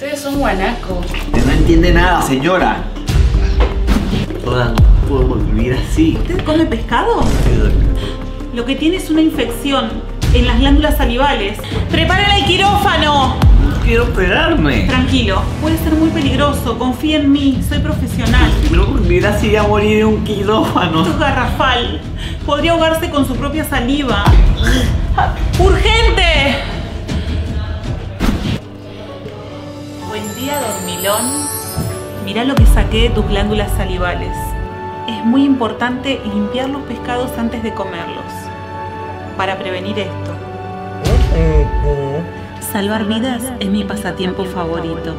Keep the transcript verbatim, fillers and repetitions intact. Ustedes son guanacos. Usted no entiende nada, señora. Todas no puedo vivir así. ¿Usted come pescado? Lo que tiene es una infección en las glándulas salivales. ¡Prepárala al quirófano! No quiero operarme. Tranquilo, puede ser muy peligroso. Confía en mí, soy profesional. No mira si voy a morir en un quirófano. Esto es garrafal. Podría ahogarse con su propia saliva. ¡Urgente! Buen día, dormilón. Mirá lo que saqué de tus glándulas salivales. Es muy importante limpiar los pescados antes de comerlos para prevenir esto. Salvar vidas es mi pasatiempo favorito.